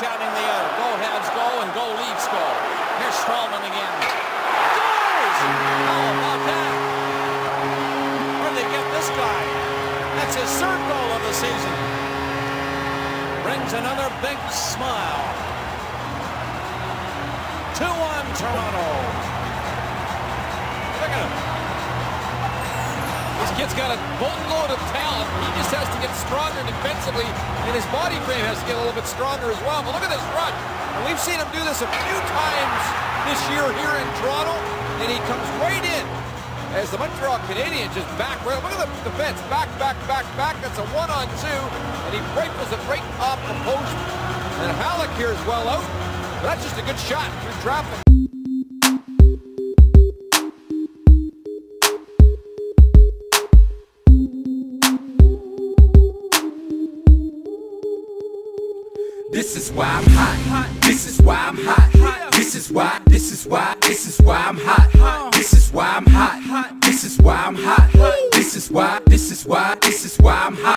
shouting the goal halves goal and goal leaves goal. Here's Stralman again. Goals! How about that? Where'd they get this guy? That's his third goal of the season. Brings another big smile. 2-1 Toronto. Look at him. This kid's got a boatload of talent. He just has to get stronger defensively, and his body frame has to get a little bit stronger as well. But look at this run. And we've seen him do this a few times this year here in Toronto, and he comes right in as the Montreal Canadiens just back right. Look at the defense. Back, back, back, back. That's a 1-on-2, and he rifles it right off the post. And Halleck here is well out. But that's just a good shot through traffic. This is why I'm hot. This is why I'm hot. This is why I'm hot. This is why I'm hot. This is why I'm hot. This is why I'm hot.